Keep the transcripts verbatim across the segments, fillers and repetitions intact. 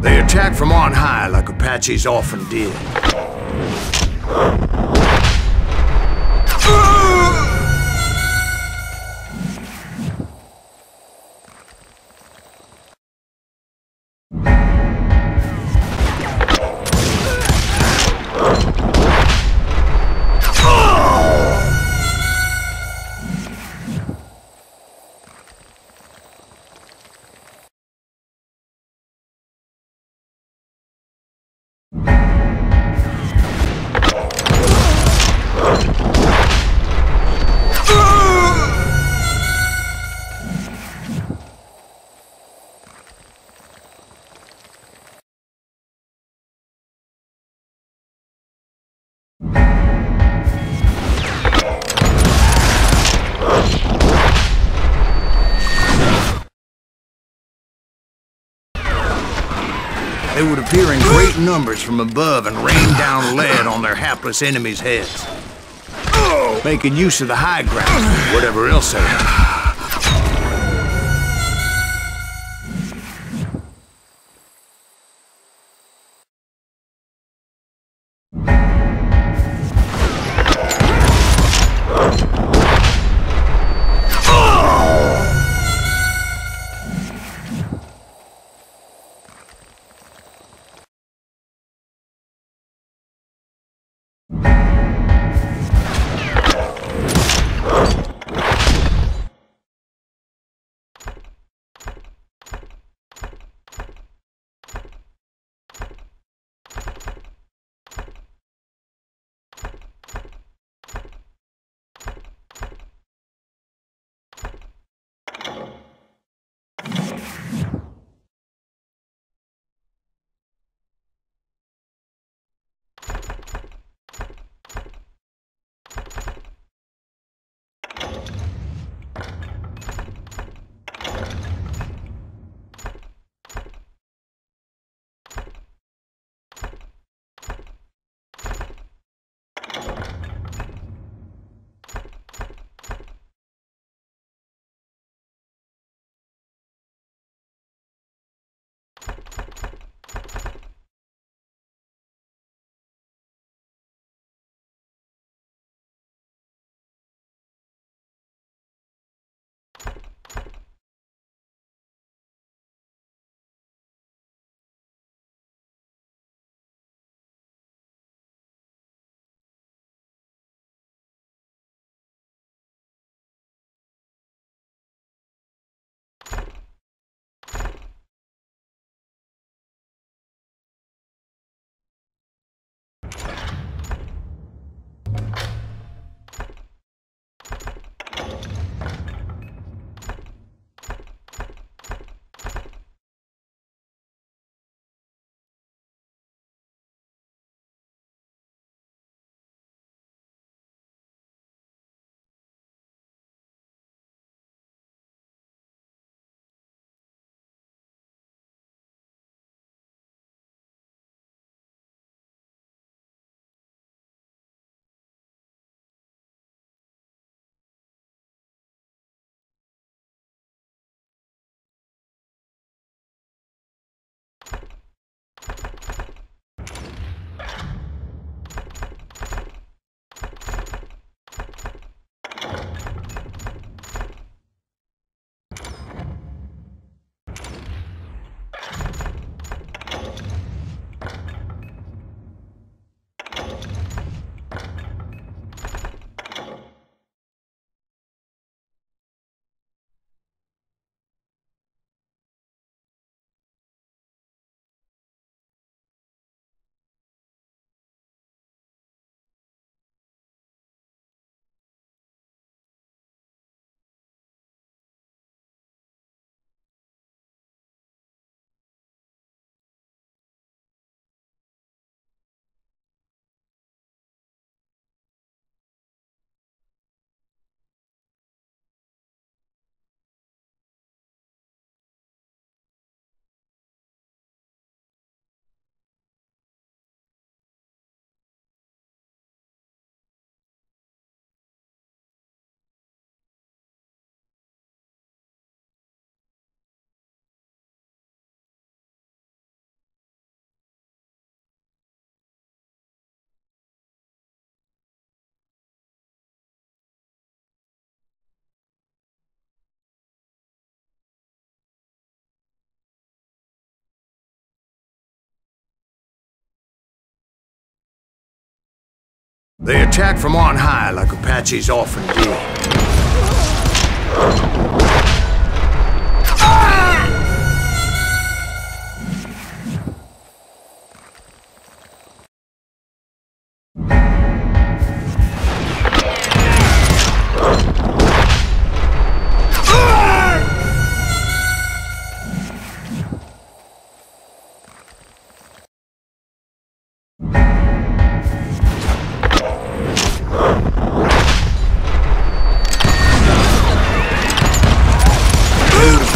They attack from on high like Apaches often did. They would appear in great numbers from above and rain down lead on their hapless enemies' heads, making use of the high ground and whatever else they had. They attack from on high like Apaches often do.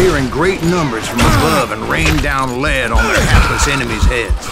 Appear in great numbers from above and rain down lead on their hapless enemies' heads.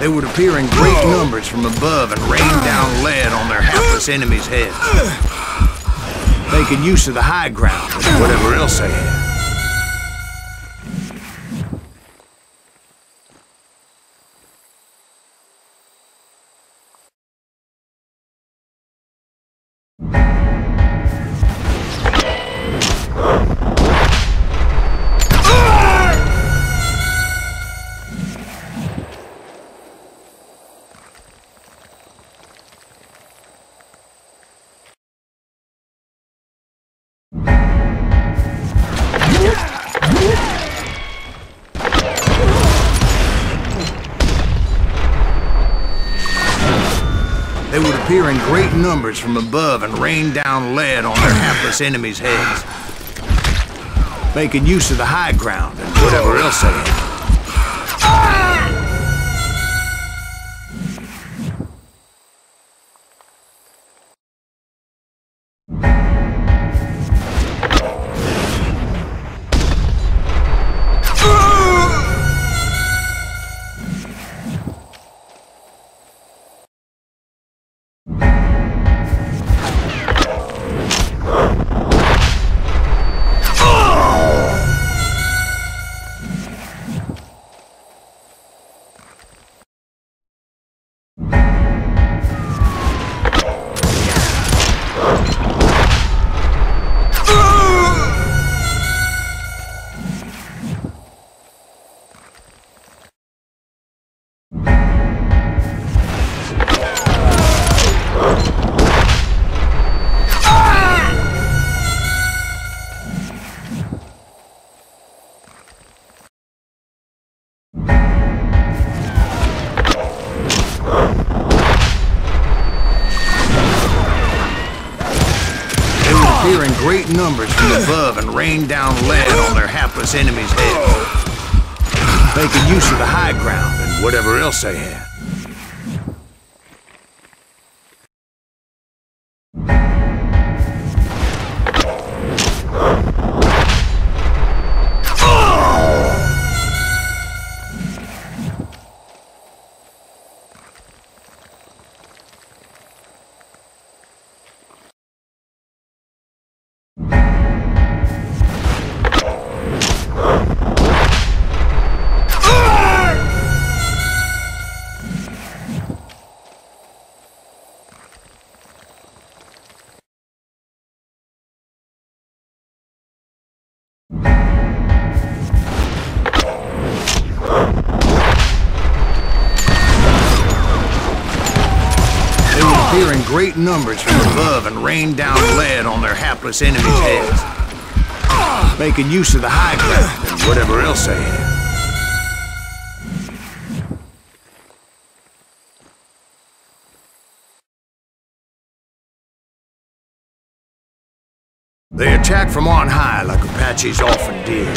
They would appear in great numbers from above and rain down lead on their hapless enemies' heads, making use of the high ground and whatever else they had. They would appear in great numbers from above and rain down lead on their hapless enemies' heads, making use of the high ground and whatever else they had. Appear in great numbers from above and rain down lead on their hapless enemies' heads, making use of the high ground and whatever else they had. Appear in great numbers from above and rain down lead on their hapless enemies' heads, making use of the high ground and whatever else they had. They attack from on high like Apaches often did.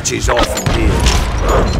matches off and deal.